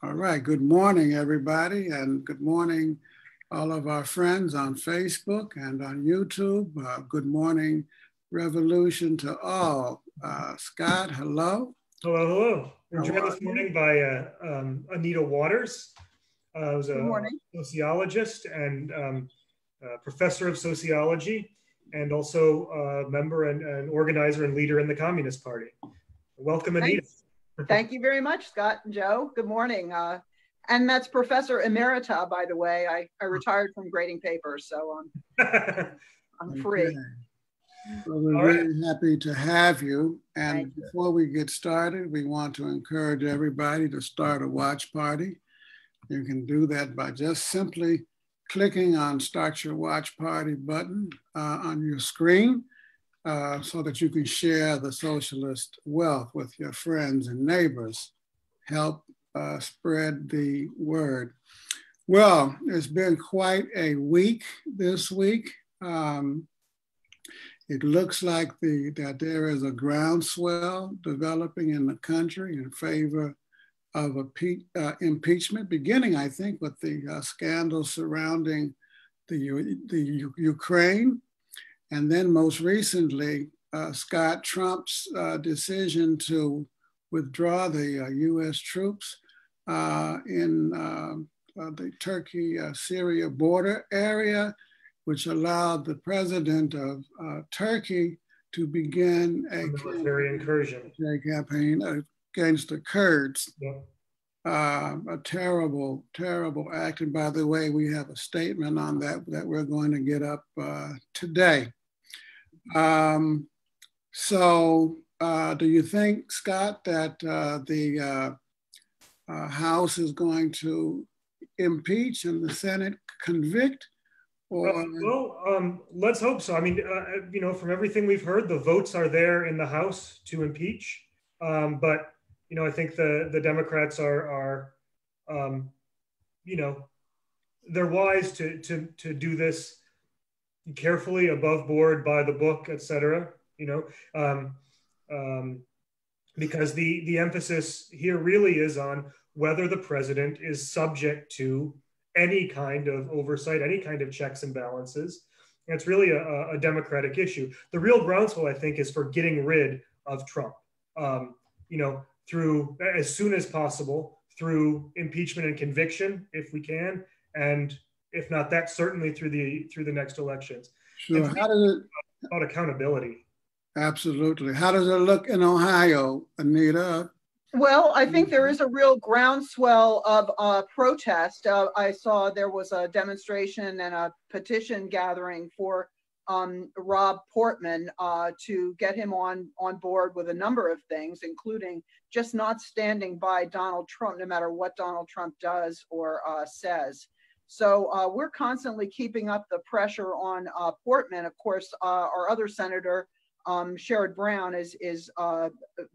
All right, good morning, everybody, and good morning, all of our friends on Facebook and on YouTube. Good morning, Revolution to all. Scott, hello. Hello, hello. We're joined this morning by Anita Waters, who's a sociologist and professor of sociology, and also a member and organizer and leader in the Communist Party. Welcome, Anita. Thanks. Thank you very much, Scott and Joe. Good morning. And that's Professor Emerita, by the way. I retired from grading papers, so I'm free. Okay. Well, we're really happy to have you. And before we get started, we want to encourage everybody to start a watch party. You can do that by just simply clicking on Start Your Watch Party button on your screen. So that you can share the socialist wealth with your friends and neighbors, help spread the word. Well, it's been quite a week this week. It looks like that there is a groundswell developing in the country in favor of impeachment, beginning, I think, with the scandal surrounding the Ukraine. And then most recently, Scott, Trump's decision to withdraw the US troops in the Turkey-Syria border area, which allowed the president of Turkey to begin a military incursion campaign against the Kurds. Yeah. A terrible, terrible act. And by the way, we have a statement on that we're going to get up today. Do you think, Scott, that the House is going to impeach and the Senate convict? Or... Well, let's hope so. I mean, you know, from everything we've heard, the votes are there in the House to impeach. But, you know, I think the Democrats are you know, they're wise to do this carefully, above board, by the book, etc. You know, because the emphasis here really is on whether the president is subject to any kind of oversight, any kind of checks and balances. And it's really a Democratic issue. The real groundswell, I think, is for getting rid of Trump. You know, through as soon as possible, through impeachment and conviction, if we can, and if not that, certainly through the next elections. Sure. How does it, about accountability? Absolutely. How does it look in Ohio, Anita? Well, I think there is a real groundswell of protest. I saw there was a demonstration and a petition gathering for Rob Portman to get him on board with a number of things, including just not standing by Donald Trump, no matter what Donald Trump does or says. So we're constantly keeping up the pressure on Portman. Of course, our other senator, Sherrod Brown, is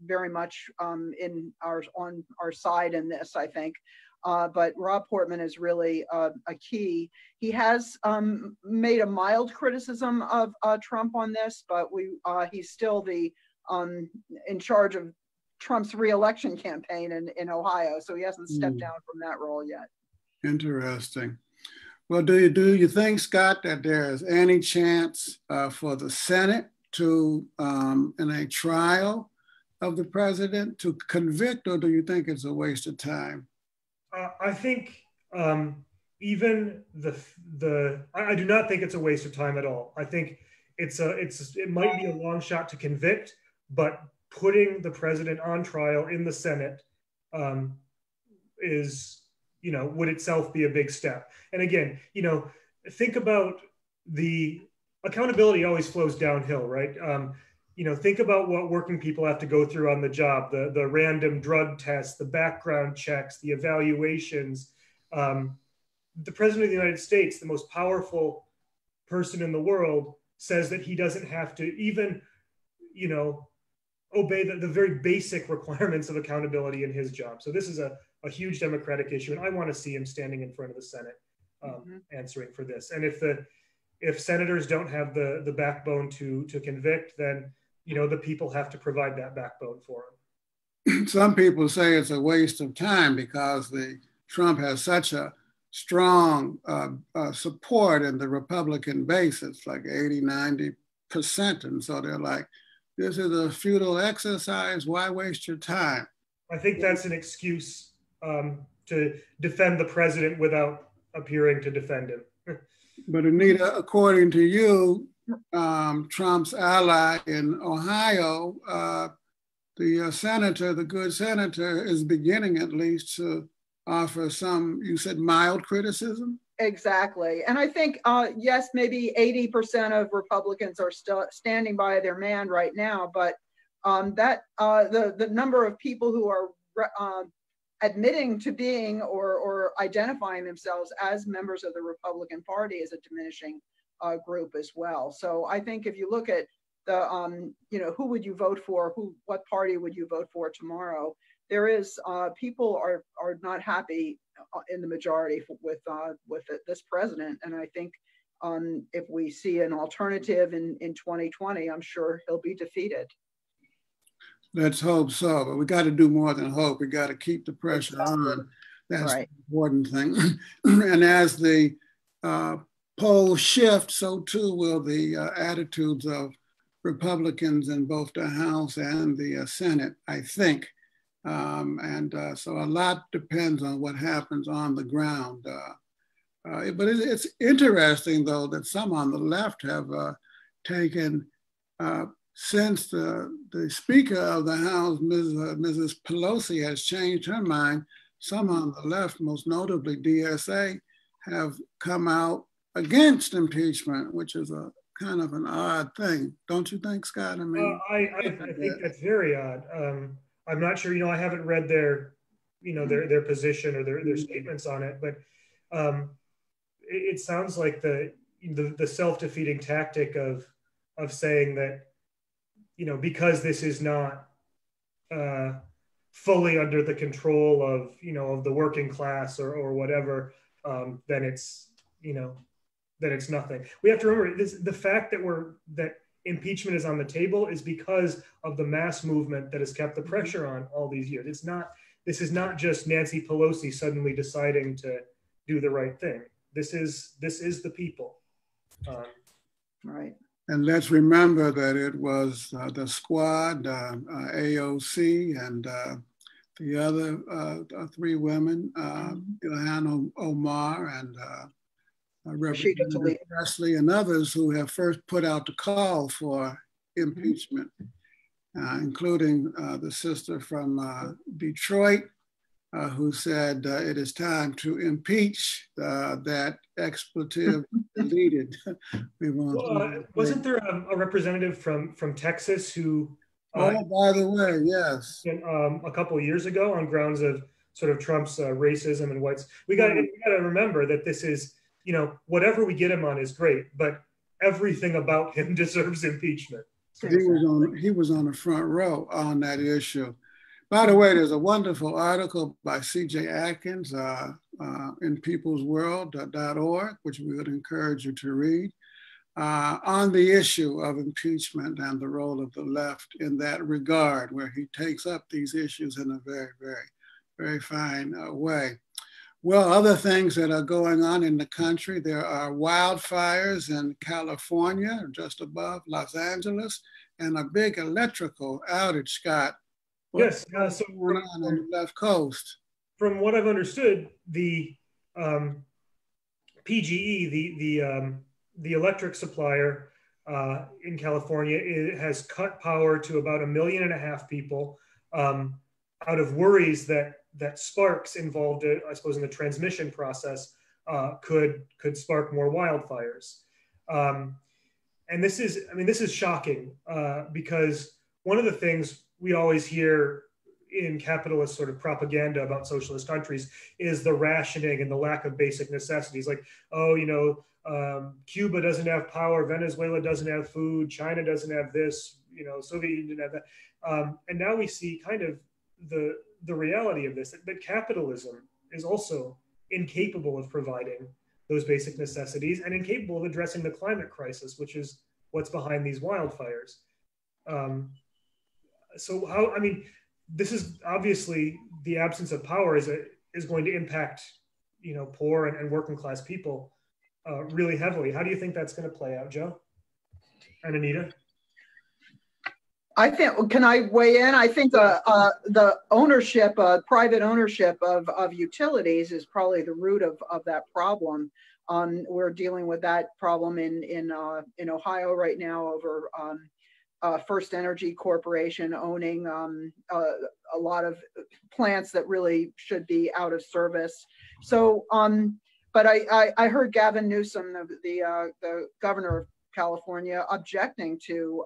very much on our side in this, I think. But Rob Portman is really a key. He has made a mild criticism of Trump on this, but he's still in charge of Trump's reelection campaign in Ohio. So he hasn't stepped down from that role yet. Interesting. Well, do you think, Scott, that there is any chance for the Senate to, in a trial of the president, to convict, or do you think it's a waste of time? I think even I do not think it's a waste of time at all. I think it might be a long shot to convict, but putting the president on trial in the Senate is, you know, would itself be a big step. And again, you know, think about the accountability always flows downhill, right? You know, think about what working people have to go through on the job, the random drug tests, the background checks, the evaluations. The president of the United States, the most powerful person in the world, says that he doesn't have to even, you know, obey the very basic requirements of accountability in his job. So this is a huge Democratic issue, and I want to see him standing in front of the Senate answering for this. And if senators don't have the backbone to convict, then, you know, the people have to provide that backbone for them. some people say it's a waste of time because the Trump has such a strong support in the Republican base. It's like 80-90%. And so they're like, this is a futile exercise. Why waste your time? I think that's an excuse to defend the president without appearing to defend him. But Anita, according to you, Trump's ally in Ohio, the senator, the good senator, is beginning at least to offer some, you said, mild criticism? Exactly. And I think, yes, maybe 80% of Republicans are still standing by their man right now, but the number of people who are admitting to being or identifying themselves as members of the Republican Party is a diminishing group as well. So I think if you look at the, you know, who would you vote for, what party would you vote for tomorrow, there is, people are not happy in the majority with this president. And I think if we see an alternative in 2020, I'm sure he'll be defeated. Let's hope so, but we got to do more than hope. We got to keep the pressure on. That's right. The important thing. And as the polls shift, so too will the attitudes of Republicans in both the House and the Senate, I think. So a lot depends on what happens on the ground. But it's interesting, though, that some on the left have taken, since the Speaker of the House, Mrs. Pelosi, has changed her mind, some on the left, most notably DSA, have come out against impeachment, which is a kind of an odd thing. Don't you think, Scott? I mean, I think that's very odd. I'm not sure, I haven't read their position or their statements on it, but it sounds like the self-defeating tactic of saying that, because this is not fully under the control of, of the working class or whatever, then it's, that it's nothing. We have to remember the fact that that impeachment is on the table is because of the mass movement that has kept the pressure on all these years. This is not just Nancy Pelosi suddenly deciding to do the right thing. This is the people. Right. And let's remember that it was the Squad, AOC, and the other three women, Ilhan Omar and Representative Pressley and others, who have first put out the call for impeachment, including the sister from Detroit, who said it is time to impeach. That expletive deleted. We won't. Well, wasn't there a representative from Texas who? By the way, yes. A couple of years ago, on grounds of sort of Trump's racism and whites, we got to remember that this is. Whatever we get him on is great, but everything about him deserves impeachment. He was on the front row on that issue. By the way, there's a wonderful article by C.J. Atkins in People's World.org, which we would encourage you to read, on the issue of impeachment and the role of the left in that regard, where he takes up these issues in a very, very, very fine way. Well, other things that are going on in the country, there are wildfires in California, just above Los Angeles, and a big electrical outage, Scott. Yes. So we're on the left coast. From what I've understood, the PGE, the electric supplier in California, it has cut power to about 1.5 million people out of worries that sparks involved, I suppose, in the transmission process could spark more wildfires. And this is shocking because one of the things we always hear in capitalist sort of propaganda about socialist countries is the rationing and the lack of basic necessities. Like, Cuba doesn't have power, Venezuela doesn't have food, China doesn't have this, Soviet Union didn't have that. And now we see kind of the reality of this, that capitalism is also incapable of providing those basic necessities and incapable of addressing the climate crisis, which is what's behind these wildfires. So this is obviously the absence of power is going to impact, you know, poor and working class people really heavily. How do you think that's going to play out, Joe and Anita? I think, can I weigh in? I think the ownership, private ownership of utilities is probably the root of that problem. We're dealing with that problem in Ohio right now over First Energy Corporation owning a lot of plants that really should be out of service. So, but I heard Gavin Newsom, the governor of California, objecting to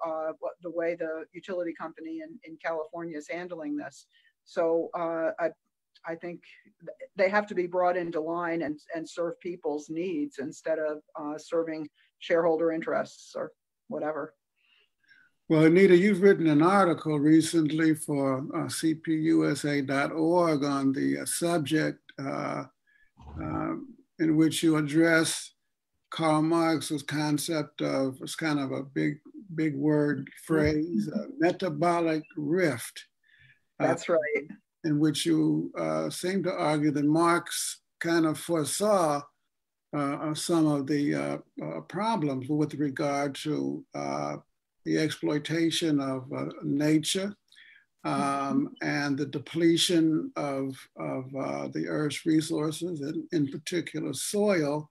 the way the utility company in California is handling this. So I think they have to be brought into line and serve people's needs instead of serving shareholder interests or whatever. Well, Anita, you've written an article recently for cpusa.org on the subject in which you address Karl Marx's concept of, it's kind of a big word phrase, metabolic rift. That's right. In which you seem to argue that Marx kind of foresaw some of the problems with regard to the exploitation of nature and the depletion of the Earth's resources, and in particular soil.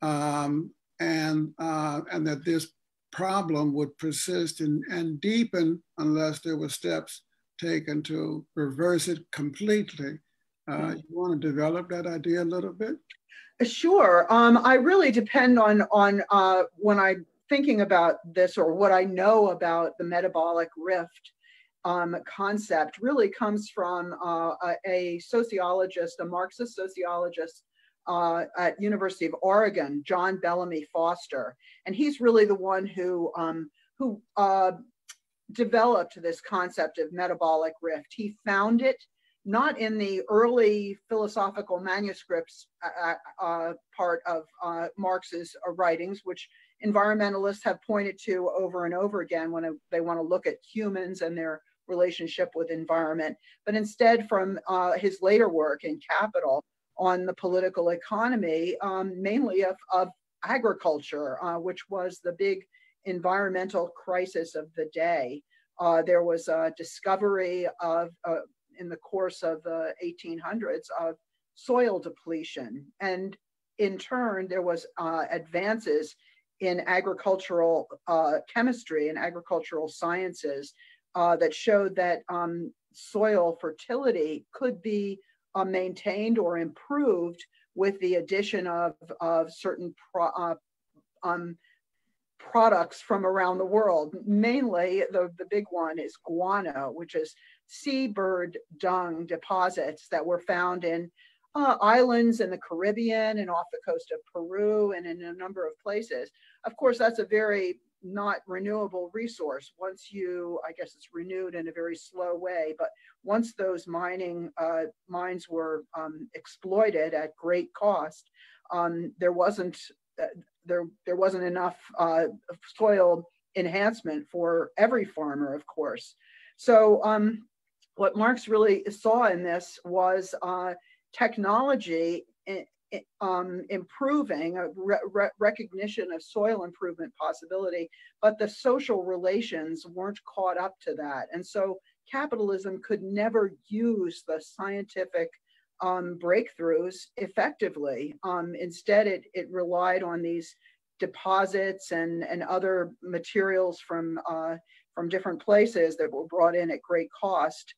And that this problem would persist and deepen unless there were steps taken to reverse it completely. You want to develop that idea a little bit? Sure. I really depend on when I'm thinking about this, or what I know about the metabolic rift concept really comes from a sociologist, a Marxist sociologist, at University of Oregon, John Bellamy Foster, and he's really the one who developed this concept of metabolic rift. He found it not in the early philosophical manuscripts part of Marx's writings, which environmentalists have pointed to over and over again when they want to look at humans and their relationship with environment, but instead from his later work in Capital, on the political economy, mainly of agriculture, which was the big environmental crisis of the day. There was a discovery of, in the course of the 1800s, of soil depletion. And in turn, there was advances in agricultural chemistry and agricultural sciences that showed that soil fertility could be maintained or improved with the addition of certain products from around the world. Mainly, the big one is guano, which is seabird dung deposits that were found in islands in the Caribbean and off the coast of Peru and in a number of places. Of course, that's a very not renewable resource. Once you, I guess it's renewed in a very slow way, but once those mines were exploited at great cost, there wasn't enough soil enhancement for every farmer, of course. So what Marx really saw in this was technology improving, a recognition of soil improvement possibility, but the social relations weren't caught up to that. And so capitalism could never use the scientific breakthroughs effectively. Instead, it relied on these deposits and other materials from different places that were brought in at great cost,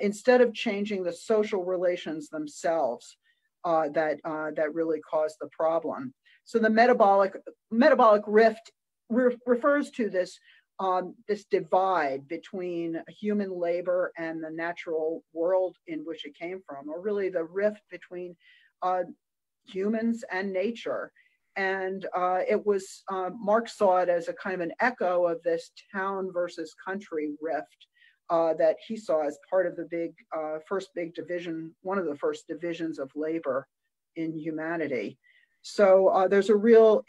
instead of changing the social relations themselves. That really caused the problem. So the metabolic rift refers to this this divide between human labor and the natural world in which it came from, or really the rift between humans and nature. And it was Marx saw it as a kind of an echo of this town versus country rift that he saw as part of the big, first big division, one of the first divisions of labor in humanity. So there's a real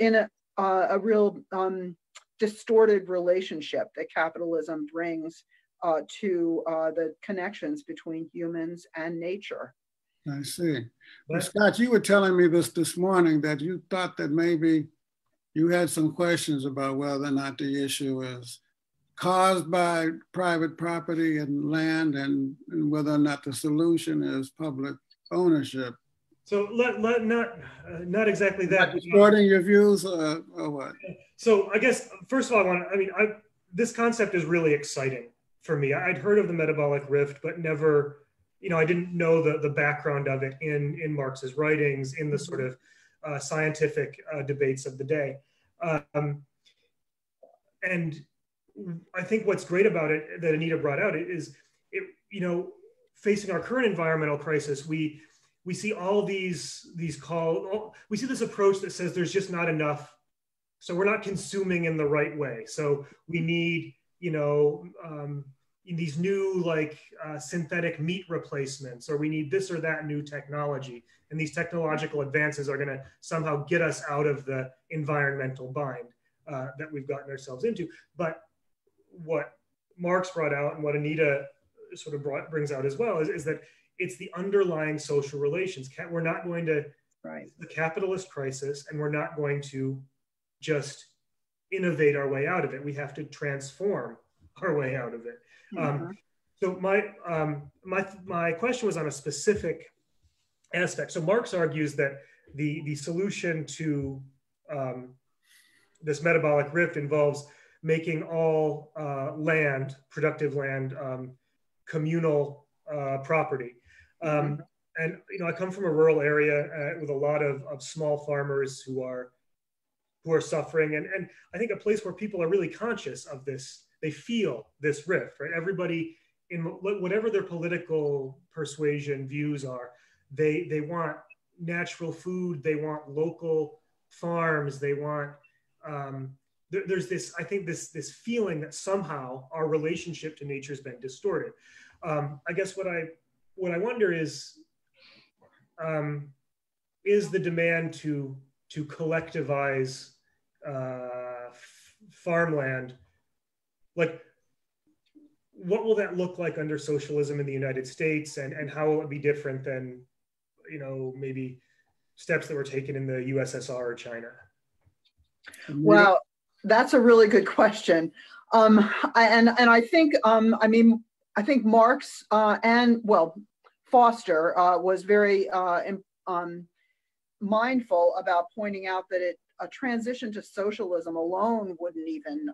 distorted relationship that capitalism brings to the connections between humans and nature. I see. Well, Scott, you were telling me this morning that you thought that maybe you had some questions about whether or not the issue is caused by private property and land, and whether or not the solution is public ownership. So not exactly that. Supporting your views or what? So I guess, first of all, this concept is really exciting for me. I'd heard of the metabolic rift, but never, I didn't know the background of it in Marx's writings, in the sort of scientific debates of the day. And I think what's great about it that Anita brought out is, facing our current environmental crisis, we see all we see this approach that says there's just not enough. So we're not consuming in the right way. So we need, these new synthetic meat replacements, or we need this or that new technology. And these technological advances are gonna somehow get us out of the environmental bind that we've gotten ourselves into. But what Marx brought out and what Anita sort of brings out as well is that it's the underlying social relations. We're not going to, the capitalist crisis, and we're not going to just innovate our way out of it. We have to transform our way out of it. Mm-hmm. So my question was on a specific aspect. So Marx argues that the solution to this metabolic rift involves making all land, productive land, communal property. Mm-hmm. And I come from a rural area with a lot of small farmers who are suffering. And I think a place where people are really conscious of this, they feel this rift, right? Everybody in whatever their political persuasion views are, they want natural food, they want local farms, they want, there's this, I think this feeling that somehow our relationship to nature has been distorted. I guess what I wonder is the demand to collectivize farmland, what will that look like under socialism in the United States, and how will it be different than, maybe steps that were taken in the USSR or China? Wow, that's a really good question. I think Marx Foster was very mindful about pointing out that a transition to socialism alone wouldn't even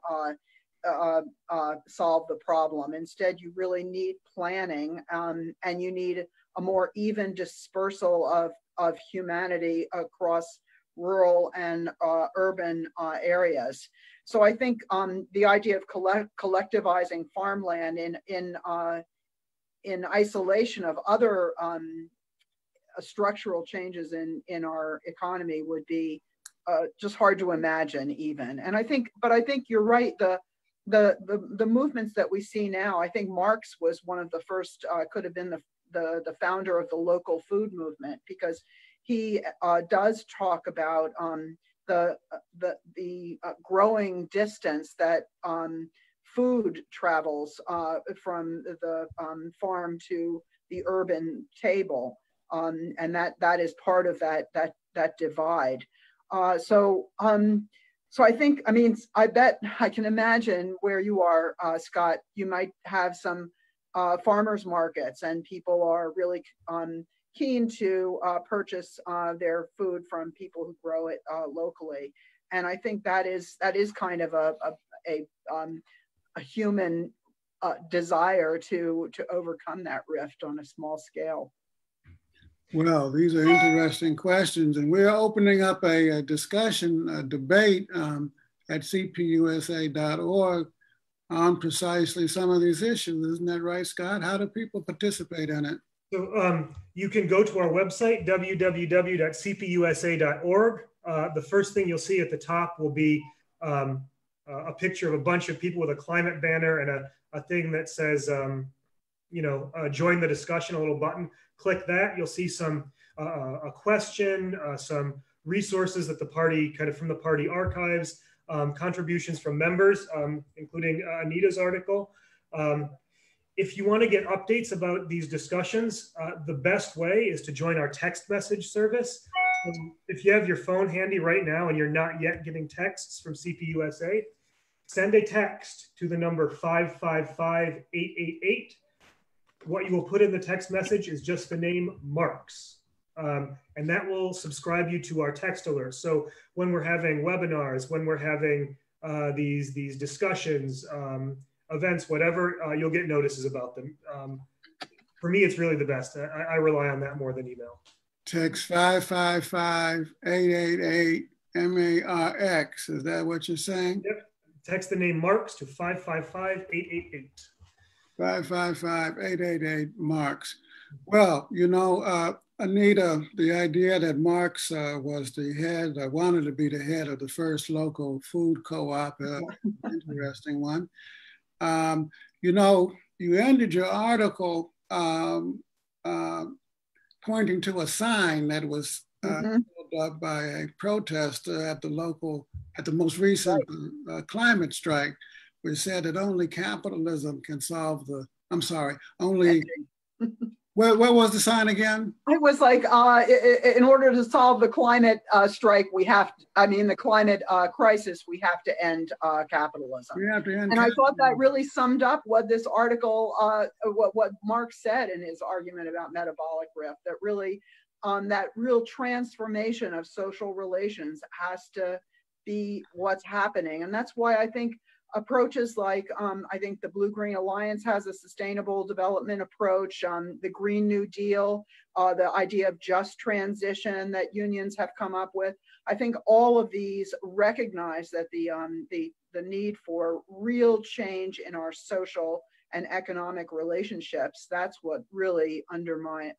solve the problem. Instead, you really need planning, and you need a more even dispersal of humanity across rural and urban areas. So I think the idea of collectivizing farmland in isolation of other structural changes in our economy would be just hard to imagine even. But I think you're right. The movements that we see now, I think Marx was one of the first, could have been the founder of the local food movement, because he does talk about the growing distance that food travels from the farm to the urban table, and that is part of that divide. So I think, I bet I can imagine where you are, Scott, you might have some farmers markets, and people are really keen to purchase their food from people who grow it locally. And I think that is kind of a human desire to overcome that rift on a small scale. Well, these are interesting questions, and we're opening up a discussion, a debate at cpusa.org on precisely some of these issues. Isn't that right, Scott? How do people participate in it? So you can go to our website, www.cpusa.org. The first thing you'll see at the top will be a picture of a bunch of people with a climate banner and a thing that says, join the discussion, a little button. Click that, you'll see some a question, some resources that the party, kind of from the party archives, contributions from members, including Anita's article. If you want to get updates about these discussions, the best way is to join our text message service. If you have your phone handy right now and you're not yet getting texts from CPUSA, send a text to the number 555-888. What you will put in the text message is just the name Marks, and that will subscribe you to our text alerts. So when we're having webinars, when we're having these discussions, events, whatever, you'll get notices about them. For me, it's really the best. I rely on that more than email. Text 555-888-MARX. Is that what you're saying? Yep. Text the name Marks to 555-888. 555-888-MARX. Well, you know, Anita, the idea that Marks was the head, wanted to be the head of the first local food co-op, interesting one. You know, you ended your article pointing to a sign that was held up by a protester at the local, at the most recent climate strike, which said that only capitalism can solve the, I'm sorry, only, what was the sign again? It was like, in order to solve the climate strike, we have to, I mean, the climate crisis, we have to end capitalism. We have to end capitalism. And I thought that really summed up what this article, what Mark said in his argument about metabolic rift, that really, that real transformation of social relations has to be what's happening. And that's why I think approaches like, I think the Blue Green Alliance has a sustainable development approach, the Green New Deal, the idea of just transition that unions have come up with. I think all of these recognize that the need for real change in our social and economic relationships, that's what really undermine,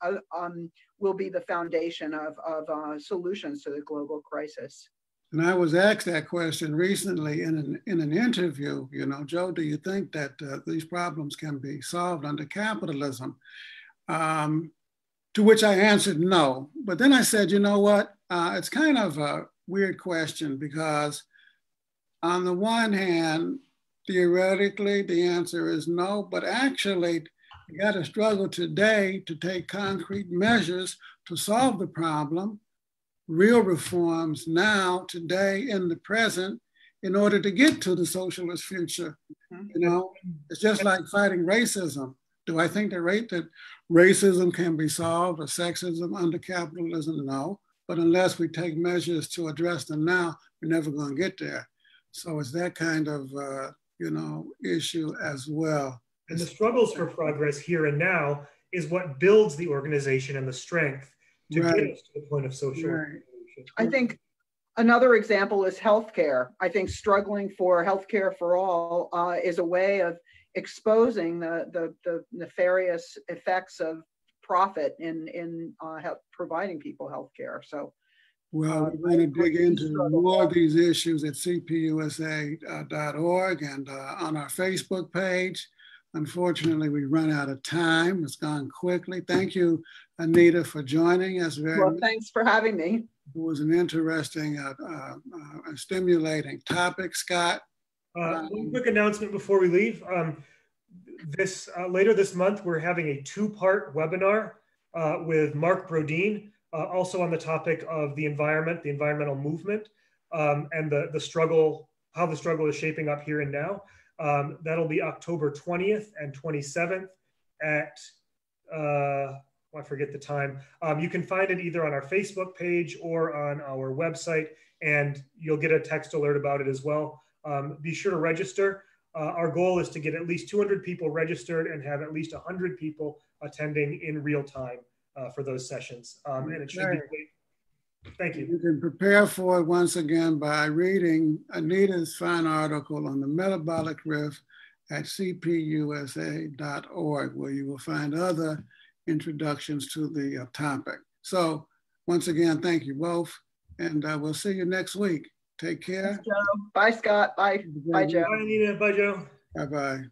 will be the foundation of solutions to the global crisis. And I was asked that question recently in an interview, you know, Joe, do you think that these problems can be solved under capitalism? To which I answered no. But then I said, you know what, it's kind of a weird question because on the one hand, theoretically, the answer is no, but actually you got to struggle today to take concrete measures to solve the problem. Real reforms now, today, in the present, in order to get to the socialist future. You know, it's just like fighting racism. Do I think that racism can be solved or sexism under capitalism? No, but unless we take measures to address them now, we're never going to get there. So it's that kind of, you know, issue as well. And the struggles for progress here and now is what builds the organization and the strength to get us to the point of social revolution. I think another example is healthcare. I think struggling for healthcare for all is a way of exposing the nefarious effects of profit in providing people healthcare. So, well, we're going to dig into more of these issues at cpusa.org and on our Facebook page. Unfortunately, we run out of time. It's gone quickly. Thank you, Anita, for joining us. Well, thanks for having me. It was an interesting, stimulating topic, Scott. One quick announcement before we leave. Later this month, we're having a two-part webinar with Mark Brodeen, also on the topic of the environment, the environmental movement, and the struggle, how the struggle is shaping up here and now. That'll be October 20th and 27th at, I forget the time. You can find it either on our Facebook page or on our website, and you'll get a text alert about it as well. Be sure to register. Our goal is to get at least 200 people registered and have at least 100 people attending in real time for those sessions. And it should be great. Thank you. You can prepare for it once again by reading Anita's fine article on the metabolic rift at cpusa.org, where you will find other introductions to the topic. So once again, thank you both, and we'll see you next week. Take care. Thanks, Joe. Bye, Scott. Bye. Bye, Joe. Bye, Anita. Bye, Joe. Bye-bye.